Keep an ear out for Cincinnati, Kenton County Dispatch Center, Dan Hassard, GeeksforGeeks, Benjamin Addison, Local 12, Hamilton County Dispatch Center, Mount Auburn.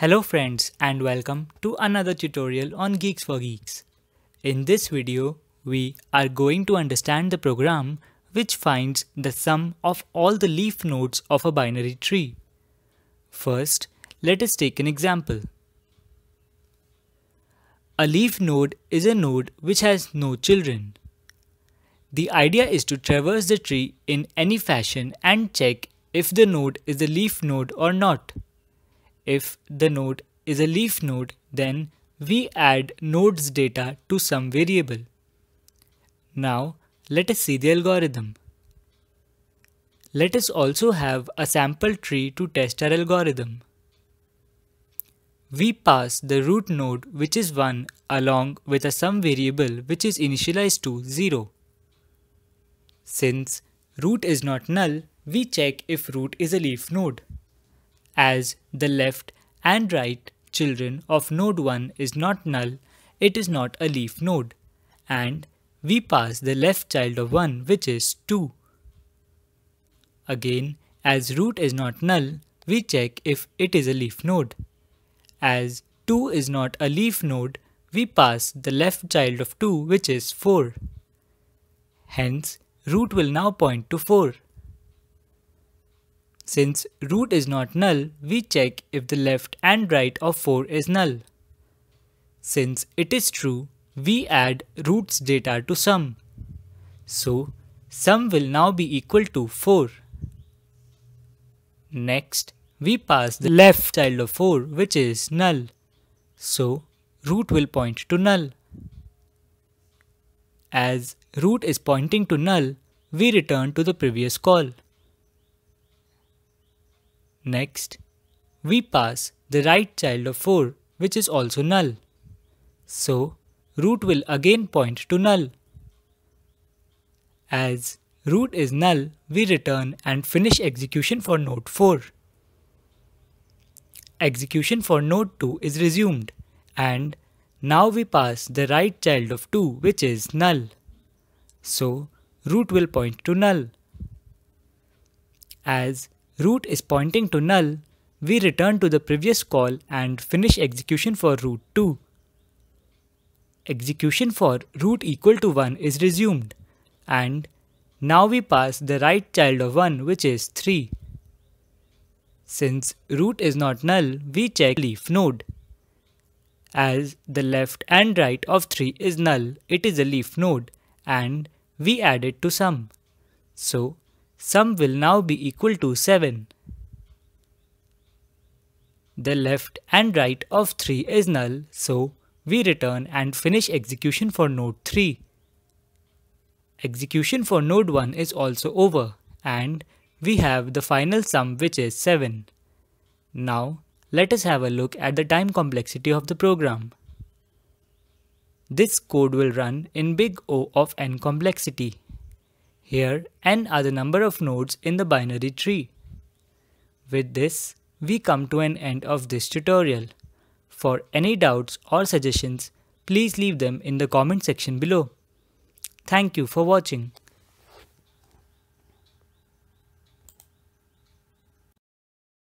Hello friends and welcome to another tutorial on Geeks for Geeks. In this video, we are going to understand the program which finds the sum of all the leaf nodes of a binary tree. First, let us take an example. A leaf node is a node which has no children. The idea is to traverse the tree in any fashion and check if the node is a leaf node or not. If the node is a leaf node, then we add node's data to some variable. Now, let us see the algorithm. Let us also have a sample tree to test our algorithm. We pass the root node, which is 1, along with a sum variable which is initialized to 0. Since root is not null, we check if root is a leaf node, as the left and right children of node 1 is not null, it is not a leaf node, and we pass the left child of 1, which is 2. Again, as root is not null, we check if it is a leaf node. As 2 is not a leaf node, we pass the left child of 2, which is 4. Hence, root will now point to 4. Since root is not null, we check if the left and right of 4 is null. Since it is true, we add root's data to sum. So, sum will now be equal to 4. Next, we pass the left child of 4, which is null. So, root will point to null. As root is pointing to null, we return to the previous call. Next, we pass the right child of 4, which is also null. So, root will again point to null. As root is null, we return and finish execution for node 4. Execution for node 2 is resumed, and now we pass the right child of 2, which is null. So, root will point to null. As root is pointing to null, we return to the previous call and finish execution for root 2. Execution for root equal to 1 is resumed, and now we pass the right child of 1, which is 3. Since root is not null, we check leaf node. As the left and right of 3 is null, it is a leaf node, and we add it to sum. So, sum will now be equal to 7. The left and right of 3 is null, so we return and finish execution for node 3. Execution for node 1 is also over, and we have the final sum, which is 7. Now, let us have a look at the time complexity of the program. This code will run in big O of n complexity. Here, n are the number of nodes in the binary tree. With this, we come to an end of this tutorial. For any doubts or suggestions, please leave them in the comment section below. Thank you for watching.